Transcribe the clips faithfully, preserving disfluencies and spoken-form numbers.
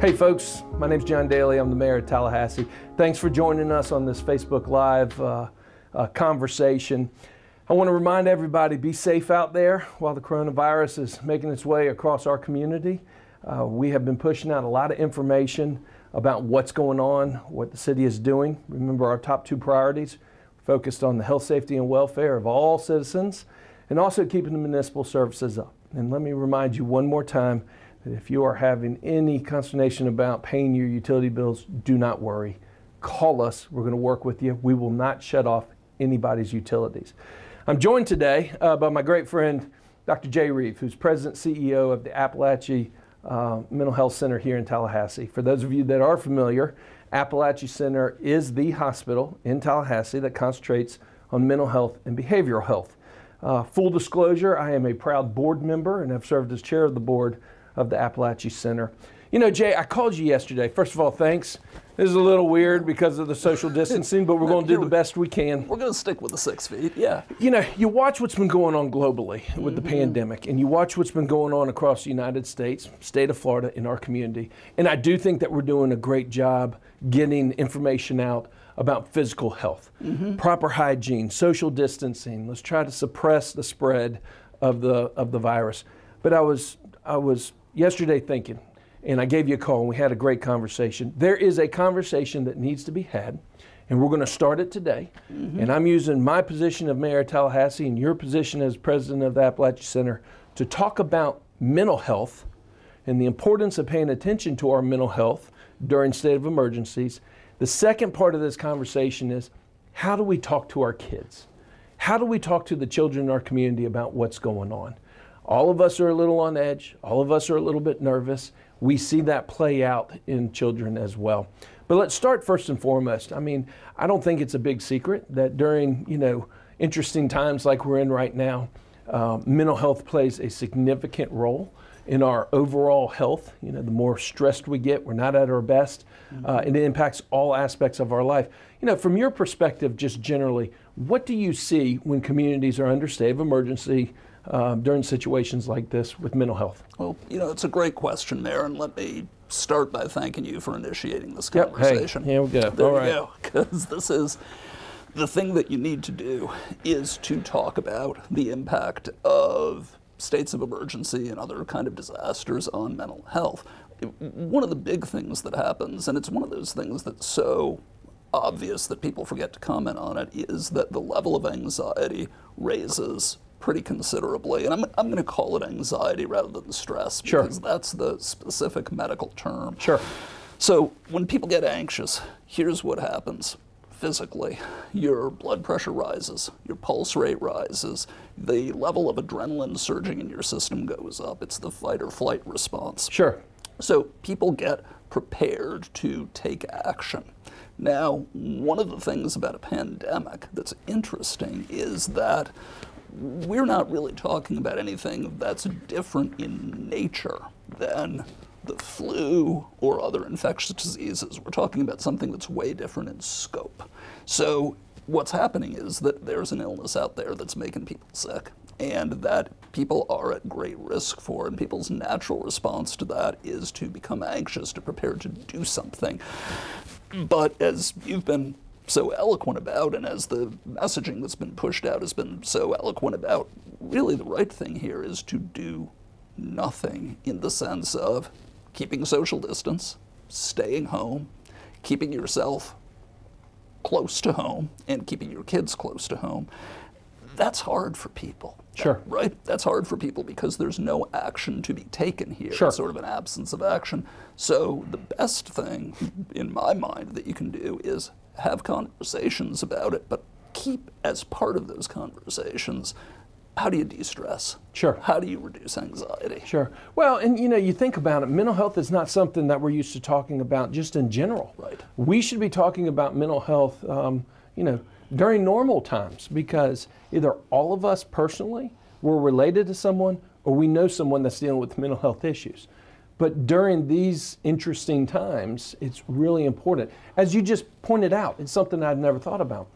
Hey folks, my name's John Dailey. I'm the mayor of Tallahassee. Thanks for joining us on this Facebook Live uh, uh, conversation. I want to remind everybody, be safe out there while the coronavirus is making its way across our community. Uh, we have been pushing out a lot of information about what's going on, what the city is doing. Remember our top two priorities, focused on the health, safety, and welfare of all citizens, and also keeping the municipal services up. And let me remind you one more time, if you are having any consternation about paying your utility bills, do not worry. Call us. We're going to work with you. We will not shut off anybody's utilities. I'm joined today uh, by my great friend, Doctor Jay Reeve, who's president and C E O of the Apalachee uh, Mental Health Center here in Tallahassee. For those of you that are familiar, Apalachee Center is the hospital in Tallahassee that concentrates on mental health and behavioral health. Uh, full disclosure, I am a proud board member and have served as chair of the board of the Apalachee Center. You know, Jay, I called you yesterday. First of all, thanks. This is a little weird because of the social distancing, but we're going to do the best we can. We're going to stick with the six feet, yeah. You know, you watch what's been going on globally with mm-hmm. the pandemic, and you watch what's been going on across the United States, state of Florida, in our community. And I do think that we're doing a great job getting information out about physical health, mm-hmm. proper hygiene, social distancing. Let's try to suppress the spread of the, of the virus. But I was, I was... yesterday thinking, and I gave you a call and we had a great conversation. There is a conversation that needs to be had, and we're going to start it today. Mm-hmm. And I'm using my position of mayor of Tallahassee and your position as president of the Apalachee Center to talk about mental health and the importance of paying attention to our mental health during state of emergencies. The second part of this conversation is, how do we talk to our kids? How do we talk to the children in our community about what's going on? All of us are a little on edge. All of us are a little bit nervous. We see that play out in children as well. But let's start first and foremost. I mean, I don't think it's a big secret that during, you know, interesting times like we're in right now, uh, mental health plays a significant role in our overall health. You know, the more stressed we get, we're not at our best. Mm-hmm. uh, and it impacts all aspects of our life. You know, from your perspective, just generally, what do you see when communities are under state of emergency Uh, during situations like this with mental health? Well, you know, it's a great question, Mayor, and let me start by thanking you for initiating this conversation. Yep. Hey, here we go. There All right. go, because this is the thing that you need to do, is to talk about the impact of states of emergency and other kind of disasters on mental health. One of the big things that happens, and it's one of those things that's so obvious that people forget to comment on it, is that the level of anxiety raises pretty considerably, and I'm, I'm going to call it anxiety rather than stress, because sure. that's the specific medical term. Sure. So when people get anxious, here's what happens physically. Your blood pressure rises, your pulse rate rises, the level of adrenaline surging in your system goes up. It's the fight or flight response. Sure. So people get prepared to take action. Now, one of the things about a pandemic that's interesting is that we're not really talking about anything that's different in nature than the flu or other infectious diseases. We're talking about something that's way different in scope. So what's happening is that there's an illness out there that's making people sick and that people are at great risk for, and people's natural response to that is to become anxious, to prepare to do something. But as you've been so eloquent about, and as the messaging that's been pushed out has been so eloquent about, really the right thing here is to do nothing, in the sense of keeping social distance, staying home, keeping yourself close to home, and keeping your kids close to home. That's hard for people. Sure. Right? That's hard for people because there's no action to be taken here. Sure. It's sort of an absence of action. So the best thing, in my mind, that you can do is have conversations about it, but keep as part of those conversations, how do you de-stress? Sure. How do you reduce anxiety? Sure. Well, and you know, you think about it, mental health is not something that we're used to talking about just in general. Right. We should be talking about mental health, um, you know, during normal times, because either all of us personally were related to someone, or we know someone that's dealing with mental health issues. But during these interesting times, it's really important. As you just pointed out, it's something I've never thought about.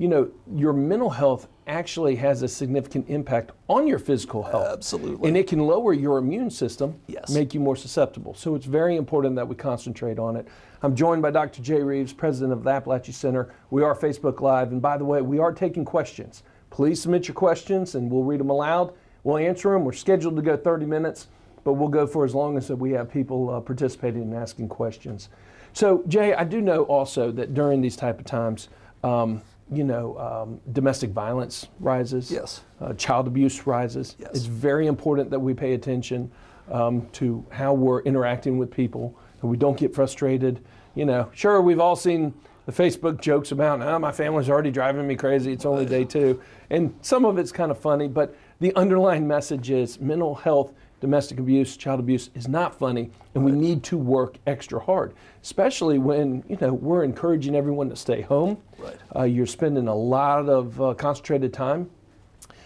you know, your mental health actually has a significant impact on your physical health. Absolutely. And it can lower your immune system, yes, make you more susceptible. So it's very important that we concentrate on it. I'm joined by Doctor Jay Reeves, president of the Apalachee Center. We are Facebook Live, and by the way, we are taking questions. Please submit your questions, and we'll read them aloud. We'll answer them. We're scheduled to go thirty minutes, but we'll go for as long as we have people uh, participating and asking questions. So, Jay, I do know also that during these type of times, um, you know, um, domestic violence rises. Yes. Uh, child abuse rises. Yes. It's very important that we pay attention um, to how we're interacting with people, that we don't get frustrated. You know, sure, we've all seen the Facebook jokes about, oh, my family's already driving me crazy, it's only day two. And some of it's kind of funny, but the underlying message is mental health, domestic abuse, child abuse is not funny, and we need to work extra hard, especially when, you know, we're encouraging everyone to stay home. Right. Uh, you're spending a lot of uh, concentrated time.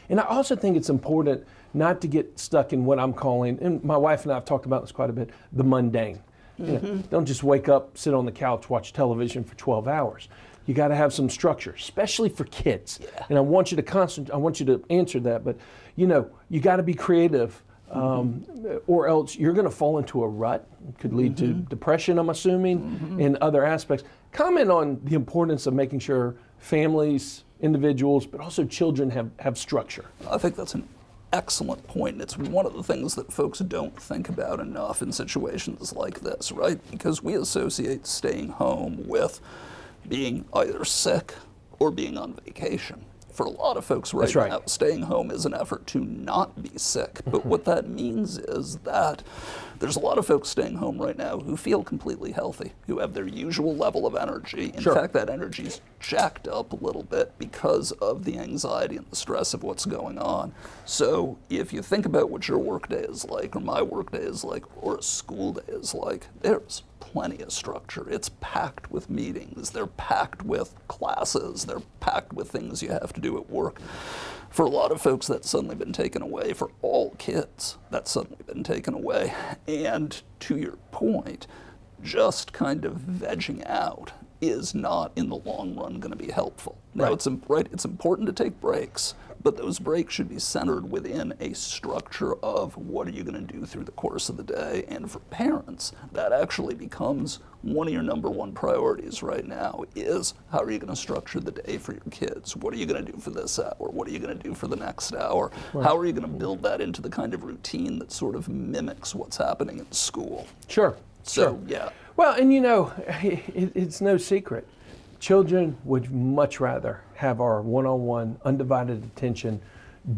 And I also think it's important not to get stuck in what I'm calling, and my wife and I have talked about this quite a bit, the mundane. Mm-hmm. You know, don't just wake up, sit on the couch, watch television for twelve hours. You got to have some structure, especially for kids. Yeah. And I want you to concentrate, I want you to answer that, but, you know, you got to be creative. Um, or else you're going to fall into a rut. It could lead mm-hmm. to depression, I'm assuming, mm-hmm. and other aspects. Comment on the importance of making sure families, individuals, but also children have, have structure. I think that's an excellent point. It's one of the things that folks don't think about enough in situations like this, right? Because we associate staying home with being either sick or being on vacation. For a lot of folks right, right now, staying home is an effort to not be sick. But what that means is that there's a lot of folks staying home right now who feel completely healthy, who have their usual level of energy. In sure. fact, that energy's jacked up a little bit because of the anxiety and the stress of what's going on. So if you think about what your workday is like, or my workday is like, or a school day is like, there's plenty of structure. It's packed with meetings, they're packed with classes, they're packed with things you have to do at work. For a lot of folks, that's suddenly been taken away. For all kids, that's suddenly been taken away. And to your point, just kind of vegging out is not in the long run going to be helpful. Now, right. it's, right, it's important to take breaks, but those breaks should be centered within a structure of what are you going to do through the course of the day. And for parents, that actually becomes one of your number one priorities right now is how are you going to structure the day for your kids? What are you going to do for this hour? What are you going to do for the next hour? Right. How are you going to build that into the kind of routine that sort of mimics what's happening at school? Sure. So, sure. yeah. Well, and you know, it, it's no secret. Children would much rather have our one-on-one, undivided attention,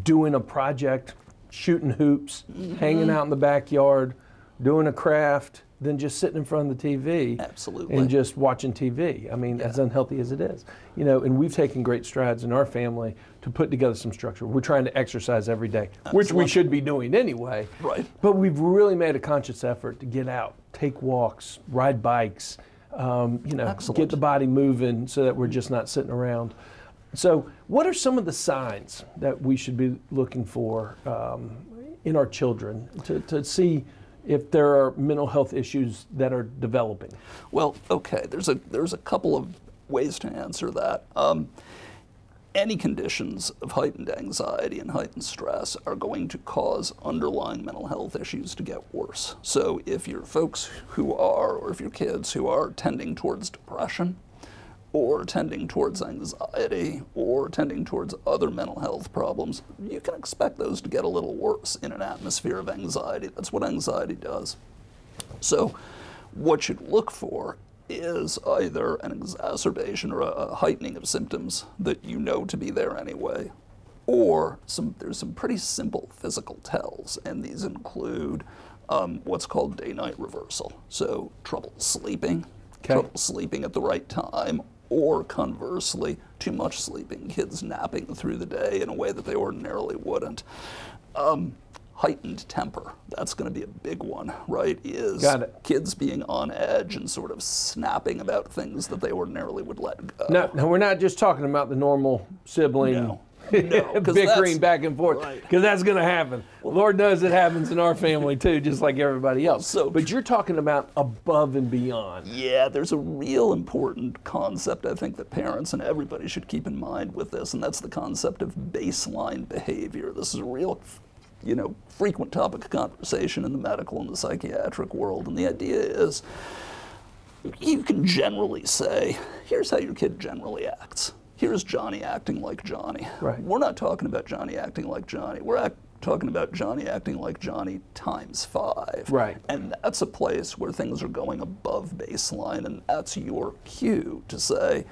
doing a project, shooting hoops, mm-hmm. hanging out in the backyard, doing a craft, than just sitting in front of the T V. Absolutely. And just watching T V. I mean, yeah. as unhealthy as it is. You know, and we've taken great strides in our family to put together some structure. We're trying to exercise every day, Absolutely. Which we should be doing anyway. Right. But we've really made a conscious effort to get out, take walks, ride bikes, Um, you know, Excellent. Get the body moving so that we're just not sitting around. So what are some of the signs that we should be looking for um, in our children to, to see if there are mental health issues that are developing? Well, okay, there's a, there's a couple of ways to answer that. Um, any conditions of heightened anxiety and heightened stress are going to cause underlying mental health issues to get worse. So if your folks who are, or if your kids who are tending towards depression, or tending towards anxiety, or tending towards other mental health problems, you can expect those to get a little worse in an atmosphere of anxiety. That's what anxiety does. So what you'd look for is either an exacerbation or a heightening of symptoms that you know to be there anyway, or some, there's some pretty simple physical tells, and these include um, what's called day-night reversal. So trouble sleeping, okay. trouble sleeping at the right time, or conversely, too much sleeping, kids napping through the day in a way that they ordinarily wouldn't. Um, Heightened temper, that's going to be a big one, right? Is Got it. Kids being on edge and sort of snapping about things that they ordinarily would let go. No, no, we're not just talking about the normal sibling. No. no, bickering back and forth, because right. that's going to happen. Well, Lord knows it happens in our family too, just like everybody else. So, but you're talking about above and beyond. Yeah, there's a real important concept I think that parents and everybody should keep in mind with this, and that's the concept of baseline behavior. This is a real, you know, frequent topic of conversation in the medical and the psychiatric world, and the idea is you can generally say, here's how your kid generally acts. Here's Johnny acting like Johnny. Right. We're not talking about Johnny acting like Johnny. We're act talking about Johnny acting like Johnny times five. Right. And that's a place where things are going above baseline, and that's your cue to say,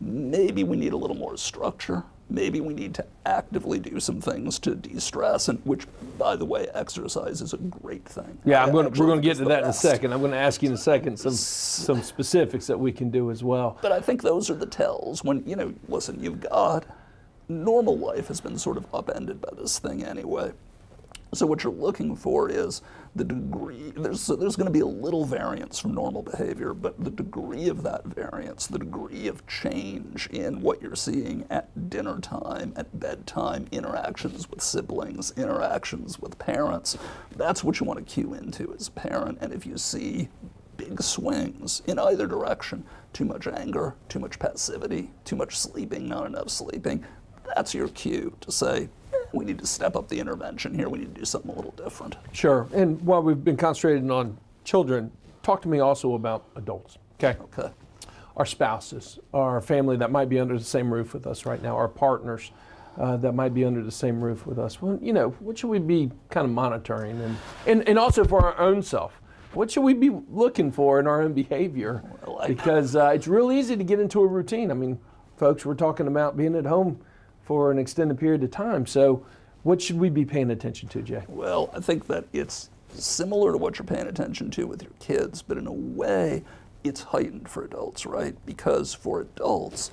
maybe we need a little more structure. Maybe we need to actively do some things to de-stress, and which, by the way, exercise is a great thing. Yeah, I'm gonna, we're going to get to that best. in a second. I'm going to ask you in a second some some specifics that we can do as well. But I think those are the tells when, you know, listen, you've got, normal life has been sort of upended by this thing anyway. So what you're looking for is the degree, there's, so there's going to be a little variance from normal behavior, but the degree of that variance, the degree of change in what you're seeing at dinner time, at bedtime, interactions with siblings, interactions with parents, that's what you want to cue into as a parent. And if you see big swings in either direction, too much anger, too much passivity, too much sleeping, not enough sleeping, that's your cue to say, we need to step up the intervention here. We need to do something a little different. Sure. And while we've been concentrating on children, talk to me also about adults, okay? Okay. Our spouses, our family that might be under the same roof with us right now, our partners uh, that might be under the same roof with us. Well, you know, what should we be kind of monitoring? And, and, and also for our own self, what should we be looking for in our own behavior? Well, I... Because uh, it's real easy to get into a routine. I mean, folks, we're talking about being at home for an extended period of time. So what should we be paying attention to, Jay? Well, I think that it's similar to what you're paying attention to with your kids, but in a way, it's heightened for adults, right? Because for adults,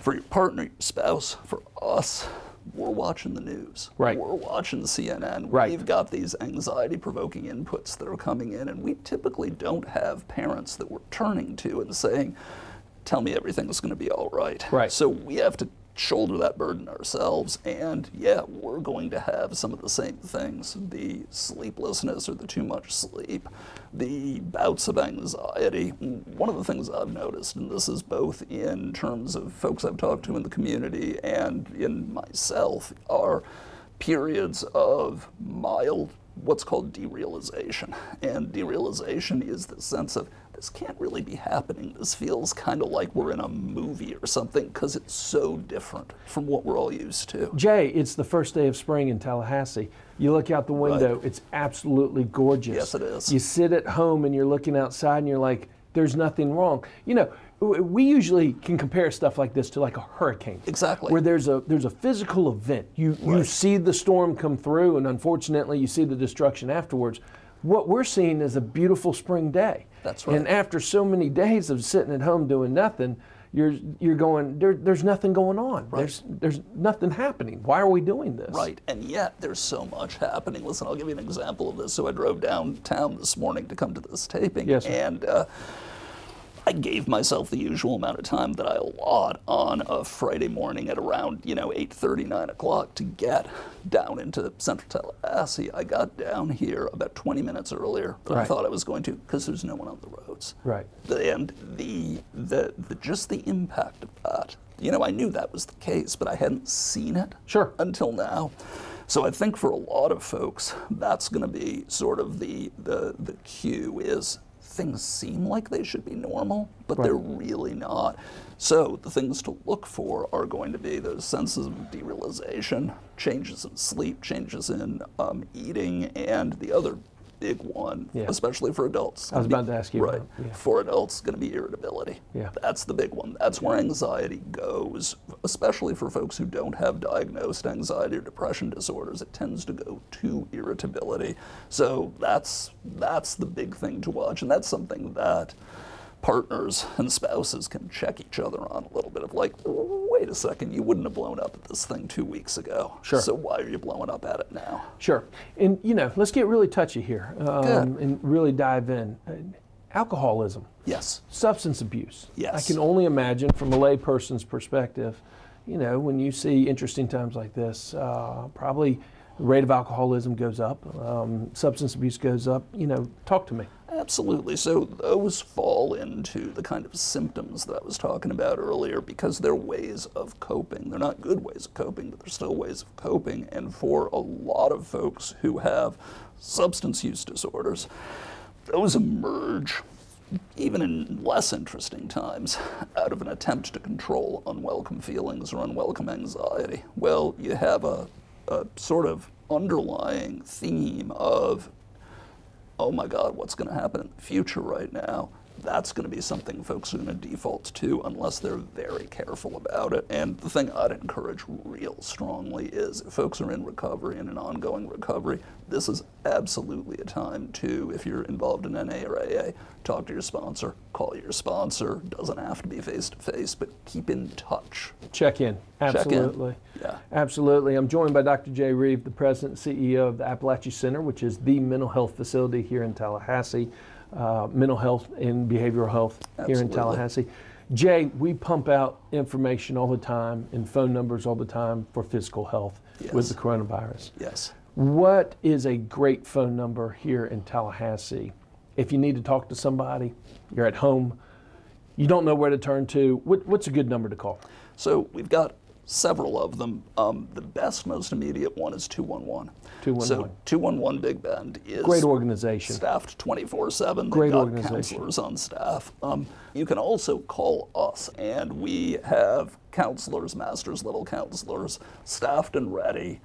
for your partner, your spouse, for us, we're watching the news. Right. We're watching C N N. Right. We've got these anxiety-provoking inputs that are coming in, and we typically don't have parents that we're turning to and saying, tell me everything's going to be all right. Right. So we have to shoulder that burden ourselves, and yeah, we're going to have some of the same things, the sleeplessness or the too much sleep, the bouts of anxiety. One of the things I've noticed, and this is both in terms of folks I've talked to in the community and in myself, are periods of mild, what's called derealization. And derealization is the sense of, this can't really be happening. This feels kind of like we're in a movie or something, because it's so different from what we're all used to. Jay, it's the first day of spring in Tallahassee. You look out the window, right. It's absolutely gorgeous. Yes, it is. You sit at home and you're looking outside and you're like, there's nothing wrong. You know, we usually can compare stuff like this to like a hurricane. Exactly. Where there's a there's a physical event. You, right. you see the storm come through, and unfortunately you see the destruction afterwards. What we're seeing is a beautiful spring day. That's right. And after so many days of sitting at home doing nothing, you're you're going, there, there's nothing going on. Right. There's, there's nothing happening. Why are we doing this? Right, and yet there's so much happening. Listen, I'll give you an example of this. So I drove downtown this morning to come to this taping. Yes, sir. And uh, I gave myself the usual amount of time that I allot on a Friday morning at around, you know, eight thirty, nine o'clock to get down into Central Tallahassee. I got down here about twenty minutes earlier than right. I thought I was going to, because there's no one on the roads. Right. And the, the, the just the impact of that, you know, I knew that was the case, but I hadn't seen it sure. until now. So I think for a lot of folks, that's going to be sort of the, the, the cue is, things seem like they should be normal, but right. they're really not. So the things to look for are going to be those senses of derealization, changes in sleep, changes in um, eating, and the other big one, yeah. especially for adults. I was about be, to ask you. Right. About, yeah. For adults, going to be irritability. Yeah. That's the big one. That's where anxiety goes, especially for folks who don't have diagnosed anxiety or depression disorders. It tends to go to irritability. So that's that's the big thing to watch, and that's something that partners and spouses can check each other on a little bit of like, wait a second, you wouldn't have blown up at this thing two weeks ago. Sure. So why are you blowing up at it now? Sure. And you know, let's get really touchy here um, and really dive in. Uh, alcoholism. Yes. Substance abuse. Yes. I can only imagine from a lay person's perspective, you know, when you see interesting times like this, uh, probably the rate of alcoholism goes up, um, substance abuse goes up, you know, talk to me. Absolutely. So those fall into the kind of symptoms that I was talking about earlier, because they're ways of coping. They're not good ways of coping, but they're still ways of coping. And for a lot of folks who have substance use disorders, those emerge, even in less interesting times, out of an attempt to control unwelcome feelings or unwelcome anxiety. Well, you have a, a sort of underlying theme of, oh my God, what's going to happen in the future right now? That's going to be something folks are going to default to unless they're very careful about it. And the thing I'd encourage real strongly is, if folks are in recovery, in an ongoing recovery, this is absolutely a time to, if you're involved in N A or A A, talk to your sponsor, call your sponsor. Doesn't have to be face-to-face, but keep in touch. Check in. Absolutely. Check in. Yeah. Absolutely. I'm joined by Doctor Jay Reeve, the president and C E O of the Apalachee Center, which is the mental health facility here in Tallahassee. Uh, mental health and behavioral health Absolutely. Here in Tallahassee. Jay, we pump out information all the time and phone numbers all the time for physical health yes. with the coronavirus. Yes. What is a great phone number here in Tallahassee? If you need to talk to somebody, you're at home, you don't know where to turn to, what, what's a good number to call? So we've got several of them. Um, the best, most immediate one is two one one. two one one. So two one one Big Bend is great organization. Staffed twenty-four seven. Great organization. Counselors on staff. Um, you can also call us, and we have counselors, master's level counselors, staffed and ready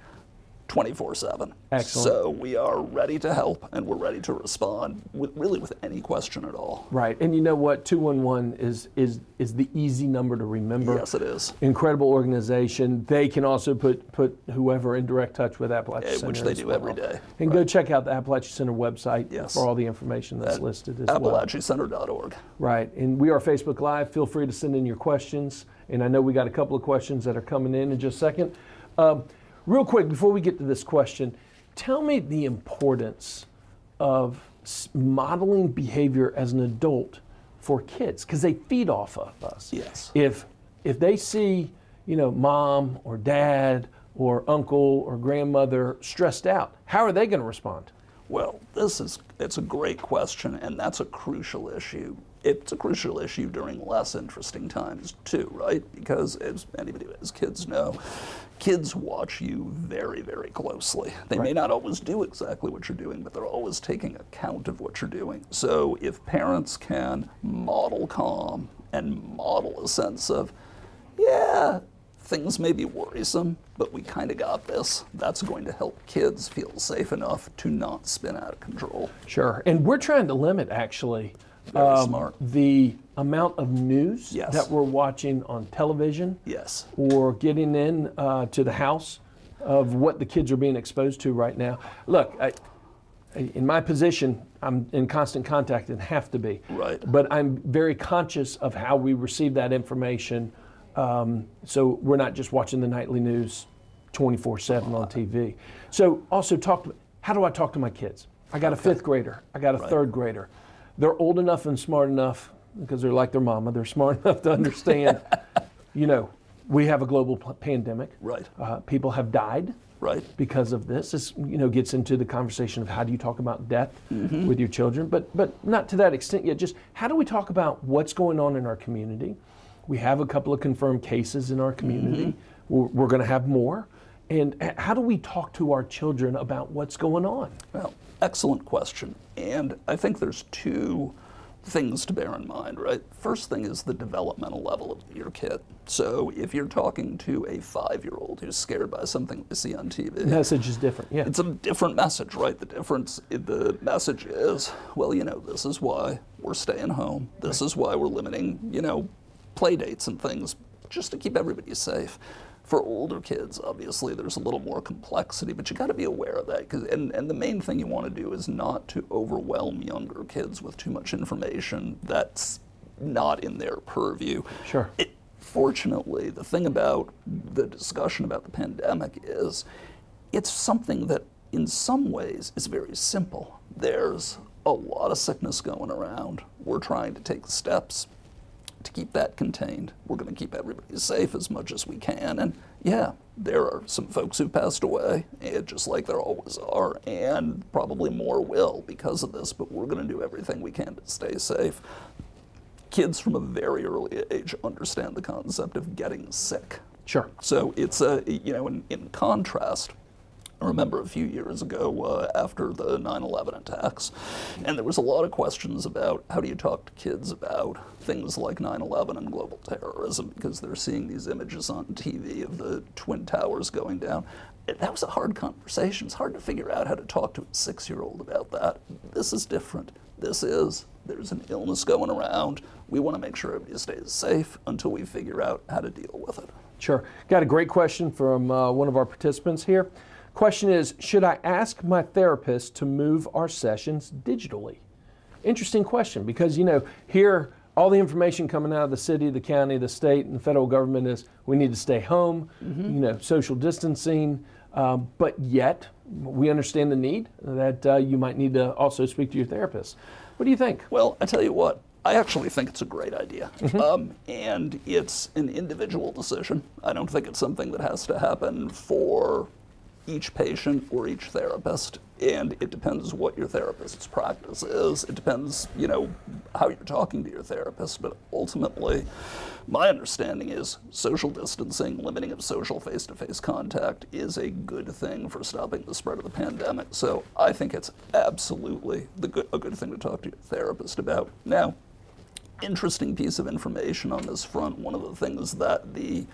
twenty-four seven. Excellent. So we are ready to help, and we're ready to respond with, really with any question at all. Right. And you know what? two one one is is is the easy number to remember. Yes, it is. Incredible organization. They can also put put whoever in direct touch with Apalachee Center. Which they do every day. And go check out the Apalachee Center website yes. for all the information that's listed as well. apalacheecenter dot org. Right. And we are Facebook Live. Feel free to send in your questions. And I know we got a couple of questions that are coming in in just a second. Um, Real quick, before we get to this question, tell me the importance of modeling behavior as an adult for kids, because they feed off of us. Yes. If if they see, you know, mom or dad or uncle or grandmother stressed out, how are they going to respond? Well, this is it's a great question, and that's a crucial issue. It's a crucial issue during less interesting times too, right? Because as anybody who has kids know, kids watch you very, very closely. They right. may not always do exactly what you're doing, but they're always taking account of what you're doing. So if parents can model calm and model a sense of, yeah, things may be worrisome, but we kind of got this. That's going to help kids feel safe enough to not spin out of control. Sure, and we're trying to limit, actually, Um, the amount of news yes. that we're watching on television yes. or getting in uh, to the house of what the kids are being exposed to right now. Look, I, in my position, I'm in constant contact and have to be. Right. But I'm very conscious of how we receive that information, um, so we're not just watching the nightly news twenty-four seven on T V. So also talk to, how do I talk to my kids? I got okay. a fifth grader. I got a right. third grader. They're old enough and smart enough, because they're like their mama, they're smart enough to understand, you know, we have a global pandemic. Right. Uh, people have died right. because of this. This, you know, gets into the conversation of how do you talk about death mm-hmm. with your children, but, but not to that extent yet. Just how do we talk about what's going on in our community? We have a couple of confirmed cases in our community. Mm-hmm. We're, we're going to have more. And how do we talk to our children about what's going on? Well, excellent question. And I think there's two things to bear in mind, right? First thing is the developmental level of your kid. So if you're talking to a five-year-old who's scared by something they see on T V, the message is different. Yeah, it's a different message, right? The difference, the message is, well, you know, this is why we're staying home. This right. is why we're limiting, you know, play dates and things, just to keep everybody safe. For older kids, obviously, there's a little more complexity, but you got to be aware of that. 'Cause, and, and the main thing you want to do is not to overwhelm younger kids with too much information that's not in their purview. Sure. It, fortunately, the thing about the discussion about the pandemic is it's something that in some ways is very simple. There's a lot of sickness going around. We're trying to take steps to keep that contained. We're going to keep everybody safe as much as we can. And yeah, there are some folks who passed away, just like there always are, and probably more will because of this, but we're going to do everything we can to stay safe. Kids from a very early age understand the concept of getting sick. Sure. So it's a, you know, in, in contrast, I remember a few years ago uh, after the nine eleven attacks, and there was a lot of questions about how do you talk to kids about things like nine eleven and global terrorism, because they're seeing these images on T V of the Twin Towers going down. That was a hard conversation. It's hard to figure out how to talk to a six-year-old about that. This is different. This is, there's an illness going around. We want to make sure everybody stays safe until we figure out how to deal with it. Sure. Got a great question from uh, one of our participants here. Question is, should I ask my therapist to move our sessions digitally? Interesting question, because, you know, here all the information coming out of the city, the county, the state, and the federal government is we need to stay home, mm-hmm. you know, social distancing, um, but yet we understand the need that uh, you might need to also speak to your therapist. What do you think? Well, I tell you what. I actually think it's a great idea, mm-hmm. um, and it's an individual decision. I don't think it's something that has to happen for each patient or each therapist, and it depends what your therapist's practice is. It depends, you know, how you're talking to your therapist, but ultimately, my understanding is social distancing, limiting of social face-to-face contact is a good thing for stopping the spread of the pandemic, so I think it's absolutely the good, a good thing to talk to your therapist about. Now, interesting piece of information on this front. One of the things that the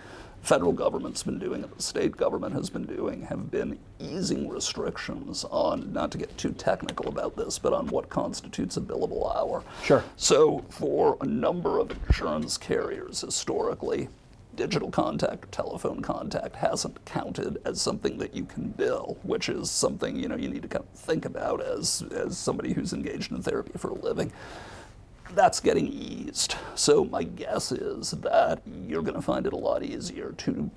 federal government's been doing and the state government has been doing have been easing restrictions on, not to get too technical about this, but on what constitutes a billable hour. Sure. So for a number of insurance carriers historically, digital contact or telephone contact hasn't counted as something that you can bill, which is something, you know, you need to kind of think about as, as somebody who's engaged in therapy for a living. That's getting eased. So my guess is that you're going to find it a lot easier to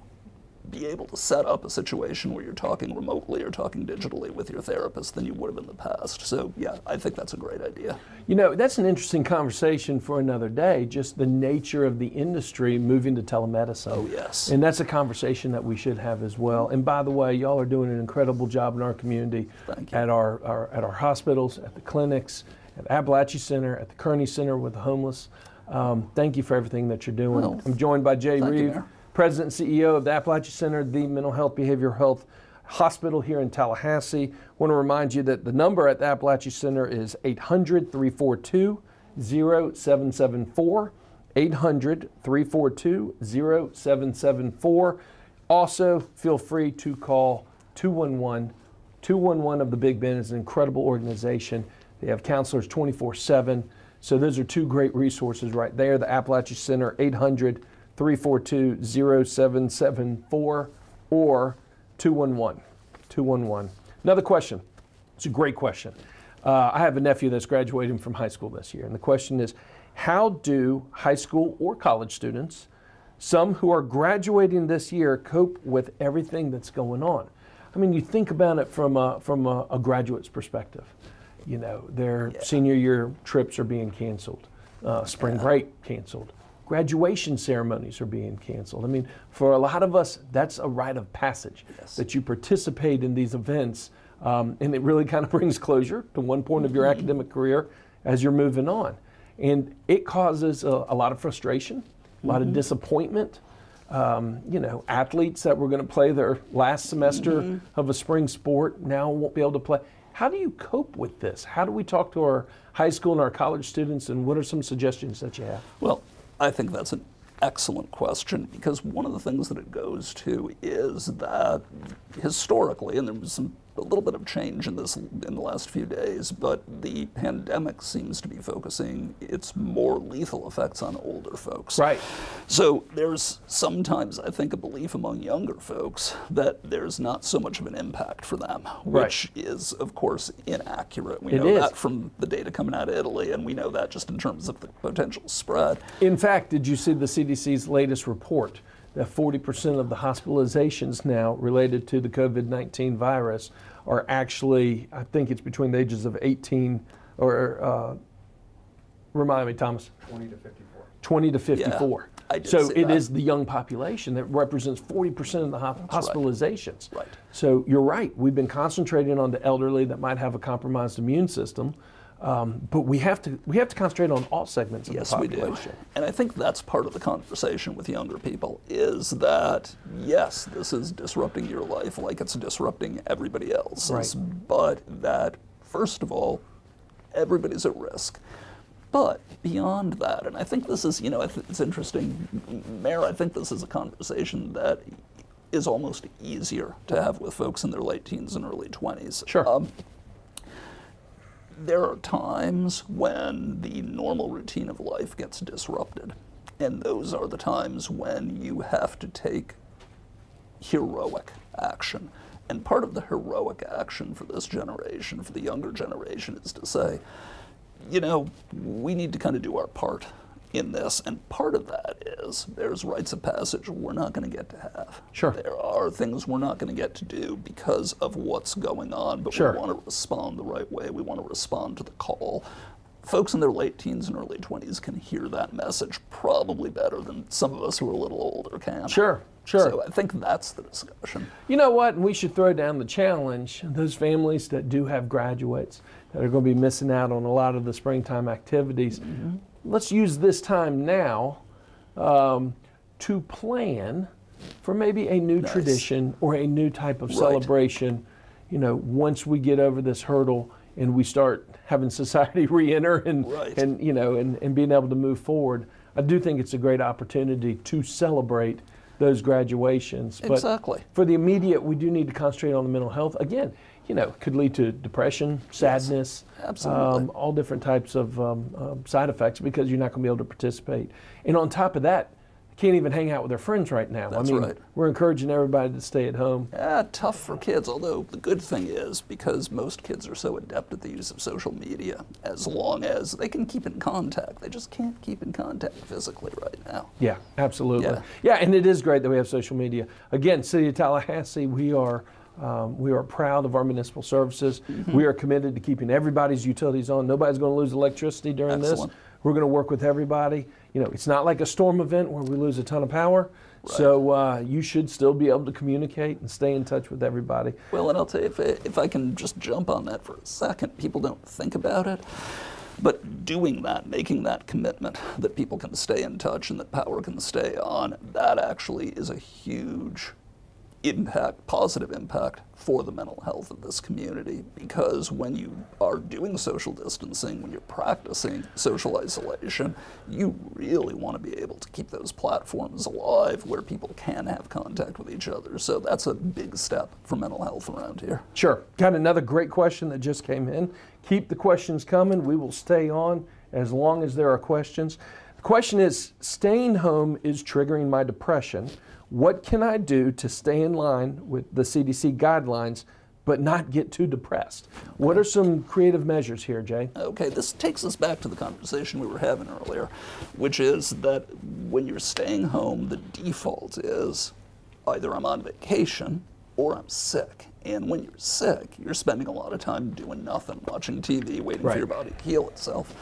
be able to set up a situation where you're talking remotely or talking digitally with your therapist than you would have in the past. So yeah, I think that's a great idea. You know, that's an interesting conversation for another day, just the nature of the industry moving to telemedicine. Oh yes. And that's a conversation that we should have as well. And by the way, y'all are doing an incredible job in our community, Thank you. at our, our at our hospitals, at the clinics, at the Apalachee Center, at the Kearney Center with the homeless. Um, thank you for everything that you're doing. Well, I'm joined by Jay Reeve, you, President and C E O of the Apalachee Center, the Mental Health Behavioral Health Hospital here in Tallahassee. I want to remind you that the number at the Apalachee Center is eight hundred, three four two, zero seven seven four, eight hundred, three four two, zero seven seven four. Also, feel free to call two one one. two one one of the Big Bend is an incredible organization. They have counselors twenty-four seven. So those are two great resources right there. The Apalachee Center, eight hundred, three four two, zero seven seven four or two one one, two one one. Another question. It's a great question. Uh, I have a nephew that's graduating from high school this year. And the question is, how do high school or college students, some who are graduating this year, cope with everything that's going on? I mean, you think about it from a, from a, a graduate's perspective. You know, their yeah. senior year trips are being canceled, uh, spring yeah. break canceled, graduation ceremonies are being canceled. I mean, for a lot of us, that's a rite of passage, yes. that you participate in these events, um, and it really kind of brings closure to one point mm-hmm. of your academic career as you're moving on. And it causes a, a lot of frustration, a lot mm-hmm. of disappointment. Um, you know, athletes that were going to play their last semester mm-hmm. of a spring sport now won't be able to play. How do you cope with this? How do we talk to our high school and our college students, and what are some suggestions that you have? Well, I think that's an excellent question, because one of the things that it goes to is that historically, and there was some, a little bit of change in this in the last few days, but the pandemic seems to be focusing its more lethal effects on older folks. Right. So there's sometimes, I think, a belief among younger folks that there's not so much of an impact for them, which right. is, of course, inaccurate. We it know is. that from the data coming out of Italy, and we know that just in terms of the potential spread. In fact, did you see the C D C's latest report that forty percent of the hospitalizations now related to the COVID nineteen virus are actually, I think it's between the ages of eighteen or uh, Remind me, Thomas. twenty to fifty-four. twenty to fifty-four. Yeah, I did so it that. is the young population that represents forty percent of the ho That's hospitalizations. Right. right. So you're right. We've been concentrating on the elderly that might have a compromised immune system. Um, but we have to we have to concentrate on all segments of yes, the population. Yes, we do. And I think that's part of the conversation with younger people is that, yes, this is disrupting your life like it's disrupting everybody else's, right. but that, first of all, everybody's at risk. But beyond that, and I think this is, you know, it's interesting, Mayor, I think this is a conversation that is almost easier to have with folks in their late teens and early twenties. Sure. Um, There are times when the normal routine of life gets disrupted, and those are the times when you have to take heroic action. And part of the heroic action for this generation, for the younger generation, is to say, you know, we need to kind of do our part in this. And part of that is there's rites of passage we're not going to get to have. Sure. There are things we're not going to get to do because of what's going on, but sure. we want to respond the right way. We want to respond to the call. Folks in their late teens and early twenties can hear that message probably better than some of us who are a little older can. Sure, sure. So I think that's the discussion. You know what? We should throw down the challenge. Those families that do have graduates that are going to be missing out on a lot of the springtime activities, mm-hmm. let's use this time now um, to plan for maybe a new nice. tradition or a new type of right. celebration, you know, once we get over this hurdle and we start having society re-enter and, right. and you know, and, and being able to move forward. I do think it's a great opportunity to celebrate those graduations. Exactly. But for the immediate, we do need to concentrate on the mental health. Again, you know, could lead to depression, sadness, yes, absolutely. Um, all different types of um, um, side effects because you're not going to be able to participate. And on top of that, can't even hang out with their friends right now. That's I mean, right. we're encouraging everybody to stay at home. Yeah, tough for kids, although the good thing is because most kids are so adept at the use of social media, as long as they can keep in contact. They just can't keep in contact physically right now. Yeah, absolutely. Yeah, yeah and it is great that we have social media. Again, City of Tallahassee, we are Um, we are proud of our municipal services. Mm-hmm. We are committed to keeping everybody's utilities on. Nobody's going to lose electricity during Excellent. this. We're going to work with everybody. You know, it's not like a storm event where we lose a ton of power. Right. So uh, you should still be able to communicate and stay in touch with everybody. Well, and I'll tell you, if, if I can just jump on that for a second, people don't think about it. But doing that, making that commitment that people can stay in touch and that power can stay on, that actually is a huge impact, positive impact for the mental health of this community, because when you are doing social distancing, when you're practicing social isolation, you really want to be able to keep those platforms alive where people can have contact with each other. So that's a big step for mental health around here. Sure. Got another great question that just came in. Keep the questions coming. We will stay on as long as there are questions. The question is, staying home is triggering my depression. What can I do to stay in line with the C D C guidelines but not get too depressed? Okay. What are some creative measures here, Jay? Okay, this takes us back to the conversation we were having earlier, which is that when you're staying home, the default is either I'm on vacation or I'm sick. And when you're sick, you're spending a lot of time doing nothing, watching T V, waiting right. for your body to heal itself.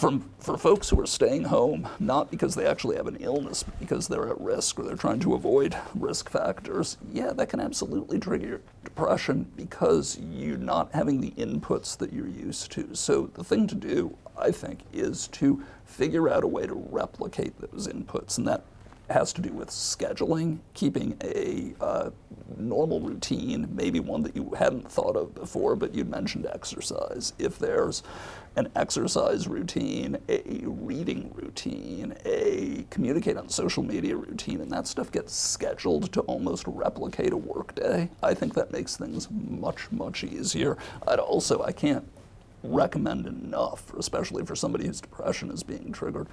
From, for folks who are staying home, not because they actually have an illness, but because they're at risk or they're trying to avoid risk factors, yeah, that can absolutely trigger your depression because you're not having the inputs that you're used to. So the thing to do, I think, is to figure out a way to replicate those inputs, and that has to do with scheduling, keeping a uh, normal routine, maybe one that you hadn't thought of before, but you'd mentioned exercise. If there's an exercise routine, a reading routine, a communicate on social media routine, and that stuff gets scheduled to almost replicate a work day, I think that makes things much, much easier. I'd also, I can't recommend enough, especially for somebody whose depression is being triggered,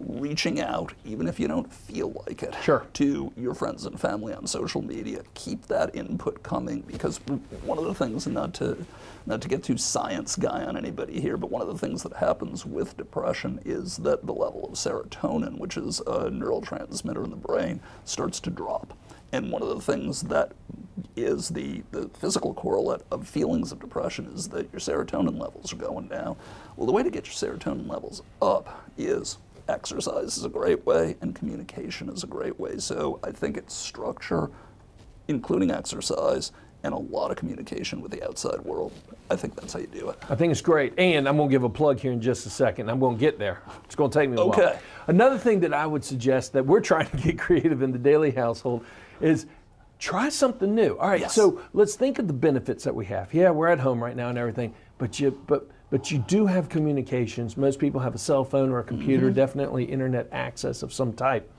reaching out, even if you don't feel like it, sure. to your friends and family on social media. Keep that input coming, because one of the things, not to not to get too science guy on anybody here, but one of the things that happens with depression is that the level of serotonin, which is a neurotransmitter in the brain, starts to drop. And one of the things that is the, the physical correlate of feelings of depression is that your serotonin levels are going down. Well, the way to get your serotonin levels up is exercise is a great way and communication is a great way. So I think it's structure, including exercise, and a lot of communication with the outside world. I think that's how you do it. I think it's great. And I'm going to give a plug here in just a second. I'm going to get there. It's going to take me a okay. while. Another thing that I would suggest that we're trying to get creative in the Dailey household is try something new. All right, yes. So let's think of the benefits that we have. Yeah, we're at home right now and everything, but you, but, but you do have communications. Most people have a cell phone or a computer, mm-hmm. definitely internet access of some type.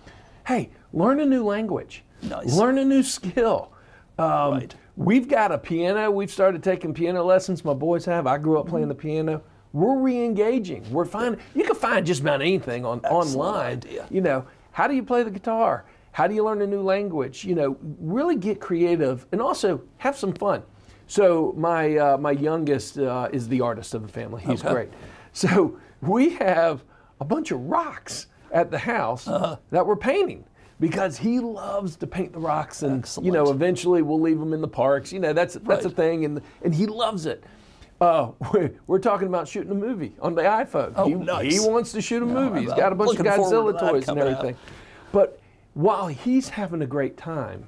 Hey, learn a new language. Nice. Learn a new skill. Um, right. We've got a piano. We've started taking piano lessons. My boys have. I grew up playing the piano. We're re-engaging. We're finding. You can find just about anything on Excellent online. Idea. You know, how do you play the guitar? How do you learn a new language? You know, really get creative and also have some fun. So my uh, my youngest uh, is the artist of the family. He's okay. great. So we have a bunch of rocks at the house uh-huh. that we're painting. Because he loves to paint the rocks and, Excellent. you know, eventually we'll leave them in the parks. You know, that's that's right. a thing, and and he loves it. Uh, we're, we're talking about shooting a movie on the iPhone. Oh, he, nice. he wants to shoot a no, movie. He's got a bunch of Godzilla toys and everything. Out. But while he's having a great time,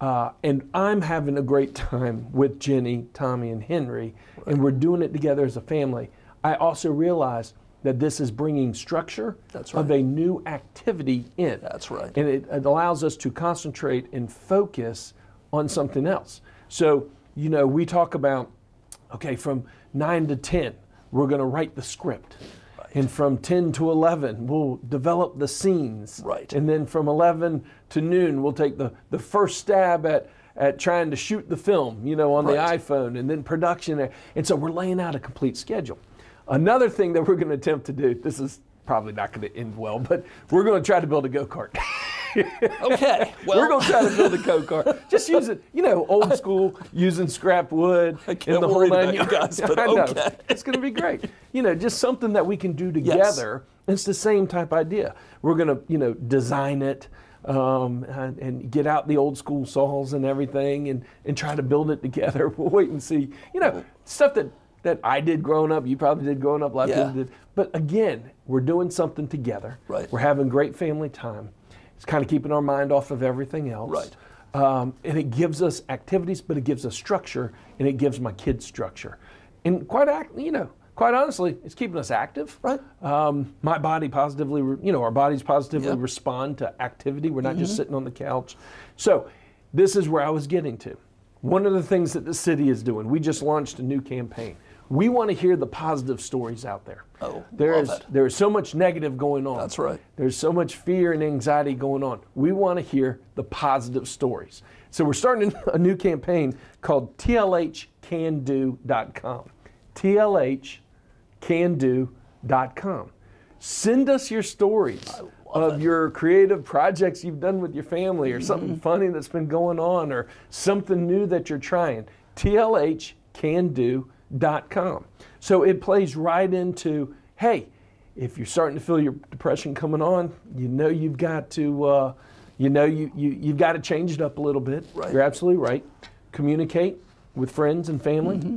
uh, and I'm having a great time with Jenny, Tommy, and Henry, right. and we're doing it together as a family, I also realized that this is bringing structure That's right. of a new activity in. That's right. And it, it allows us to concentrate and focus on something else. So, you know, we talk about, okay, from nine to ten, we're going to write the script. Right. And from ten to eleven, we'll develop the scenes. Right. And then from eleven to noon, we'll take the, the first stab at, at trying to shoot the film, you know, on right. the iPhone, and then production. And so we're laying out a complete schedule. Another thing that we're going to attempt to do, this is probably not going to end well, but we're going to try to build a go-kart. Okay. Well. We're going to try to build a go-kart. Just use it, you know, old school, I, using scrap wood. I can't the worry whole about you guys, but I know. Okay. It's going to be great. You know, just something that we can do together. Yes. It's the same type idea. We're going to, you know, design it um, and, and get out the old school saws and everything and, and try to build it together. We'll wait and see. You know, stuff that... that I did growing up, you probably did growing up, a lot of people did. But again, we're doing something together. Right. We're having great family time. It's kind of keeping our mind off of everything else. Right. Um, and it gives us activities, but it gives us structure, and it gives my kids structure. And quite, you know, quite honestly, it's keeping us active. Right. Um, my body positively, you know, our bodies positively yep. respond to activity. We're not mm-hmm. just sitting on the couch. So this is where I was getting to. One of the things that the city is doing, we just launched a new campaign. We want to hear the positive stories out there. Oh, there is there is so much negative going on. That's right. There's so much fear and anxiety going on. We want to hear the positive stories. So we're starting a new campaign called T L H Can Do dot com. T L H Can Do dot com. Send us your stories of it. Your creative projects you've done with your family, or mm-hmm. something funny that's been going on, or something new that you're trying. T L H Can Do dot com. Dot com. So it plays right into, hey, if you're starting to feel your depression coming on, you know you've got to, uh, you know you, you, you've got to change it up a little bit. Right. You're absolutely right. Communicate with friends and family. Mm-hmm.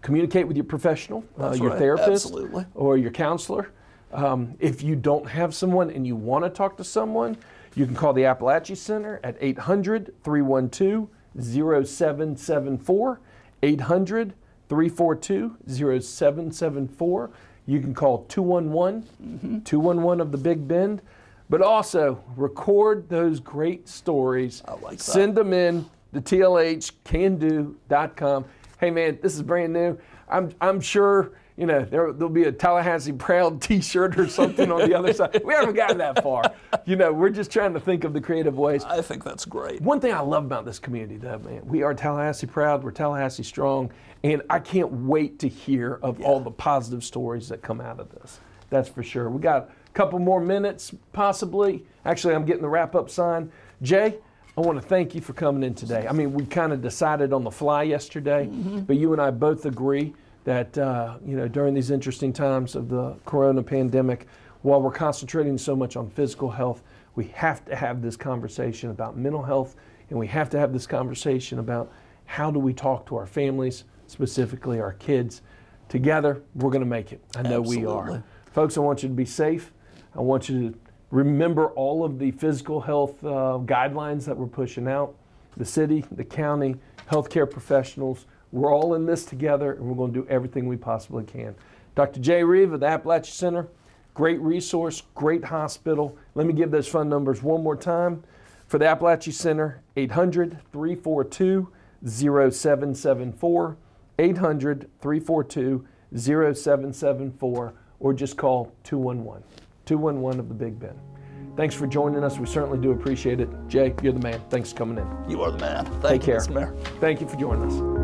Communicate with your professional, uh, your right. therapist, absolutely. Or your counselor. Um, if you don't have someone and you want to talk to someone, you can call the Apalachee Center at eight hundred, three one two, zero seven seven four, eight hundred, three four two, zero seven seven four. You can call two one one, mm-hmm. two one one of the Big Bend, but also record those great stories. I like that. Send them in to T L H Can Do dot com. Hey man, this is brand new. I'm, I'm sure you know there, there'll be a Tallahassee Proud t-shirt or something on the other side. We haven't gotten that far. You know, we're just trying to think of the creative ways. I think that's great. One thing I love about this community though, man, we are Tallahassee Proud, we're Tallahassee Strong, and I can't wait to hear of yeah. all the positive stories that come out of this. That's for sure. We got a couple more minutes, possibly. Actually, I'm getting the wrap-up sign. Jay, I want to thank you for coming in today. I mean, we kind of decided on the fly yesterday, mm-hmm. but you and I both agree that uh, you know, during these interesting times of the corona pandemic, while we're concentrating so much on physical health, we have to have this conversation about mental health, and we have to have this conversation about how do we talk to our families, specifically our kids? Together, we're going to make it. I know Absolutely. we are. Folks, I want you to be safe. I want you to remember all of the physical health uh, guidelines that we're pushing out. The city, the county, healthcare professionals, we're all in this together, and we're going to do everything we possibly can. Doctor Jay Reeve of the Apalachee Center, great resource, great hospital. Let me give those phone numbers one more time. For the Apalachee Center, eight hundred, three four two, zero seven seven four, eight hundred, three four two, zero seven seven four, or just call two one one, two one one of the Big Bend. Thanks for joining us. We certainly do appreciate it. Jay, you're the man. Thanks for coming in. You are the man. Thank Take you, care. Mister Mayor. Thank you for joining us.